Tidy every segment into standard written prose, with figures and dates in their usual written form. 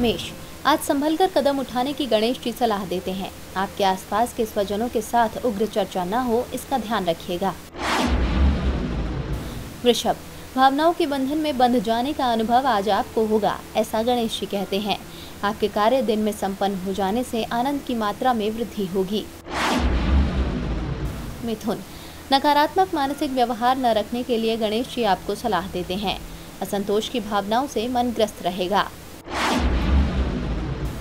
मेष, आज संभल कर कदम उठाने की गणेश जी सलाह देते हैं। आपके आसपास के स्वजनों के साथ उग्र चर्चा न हो, इसका ध्यान रखिएगा। वृषभ, भावनाओं के बंधन में बंध जाने का अनुभव आज आपको होगा, ऐसा गणेश जी कहते हैं। आपके कार्य दिन में संपन्न हो जाने से आनंद की मात्रा में वृद्धि होगी। मिथुन, नकारात्मक मानसिक व्यवहार न रखने के लिए गणेश जी आपको सलाह देते हैं। असंतोष की भावनाओं से मन ग्रस्त रहेगा।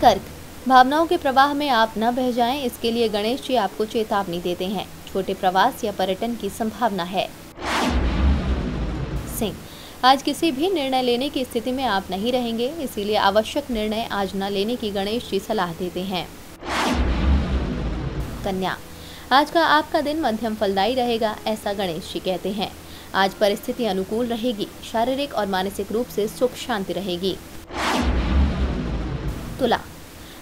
कर्क, भावनाओं के प्रवाह में आप न बह जाएं, इसके लिए गणेश जी आपको चेतावनी देते हैं। छोटे प्रवास या पर्यटन की संभावना है। सिंह, आज किसी भी निर्णय लेने की स्थिति में आप नहीं रहेंगे, इसीलिए आवश्यक निर्णय आज न लेने की गणेश जी सलाह देते हैं। कन्या, आज का आपका दिन मध्यम फलदायी रहेगा, ऐसा गणेश जी कहते हैं। आज परिस्थिति अनुकूल रहेगी, शारीरिक और मानसिक रूप से सुख शांति रहेगी। तुला,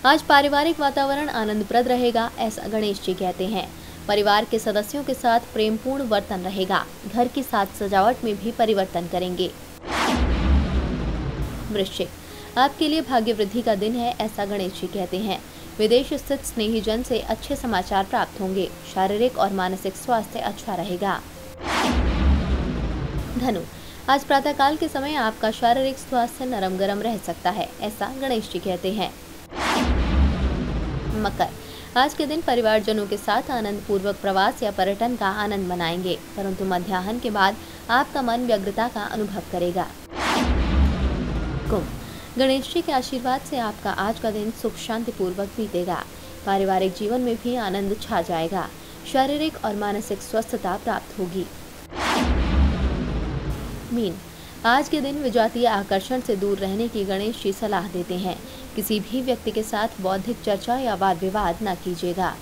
आज पारिवारिक वातावरण आनंदप्रद रहेगा, ऐसा गणेश जी कहते हैं। परिवार के सदस्यों के साथ प्रेमपूर्ण वर्तन रहेगा। घर की साज सजावट में भी परिवर्तन करेंगे। वृश्चिक, आपके लिए भाग्य वृद्धि का दिन है, ऐसा गणेश जी कहते हैं। विदेश स्थित स्नेहीजन से अच्छे समाचार प्राप्त होंगे। शारीरिक और मानसिक स्वास्थ्य अच्छा रहेगा। धनु, आज प्रातःकाल के समय आपका शारीरिक स्वास्थ्य नरम गरम रह सकता है, ऐसा गणेश जी कहते हैं। मकर, आज के दिन परिवारजनों के साथ आनंदपूर्वक प्रवास या पर्यटन का आनंद मनाएंगे, परंतु मध्याह्न के बाद आपका मन व्यग्रता का अनुभव करेगा। कुंभ, गणेश जी के आशीर्वाद से आपका आज का दिन सुख शांति पूर्वक बीतेगा। पारिवारिक जीवन में भी आनंद छा जाएगा। शारीरिक और मानसिक स्वस्थता प्राप्त होगी। मीन, आज के दिन विजातीय आकर्षण से दूर रहने की गणेश जी सलाह देते हैं। किसी भी व्यक्ति के साथ बौद्धिक चर्चा या वाद विवाद न कीजिएगा।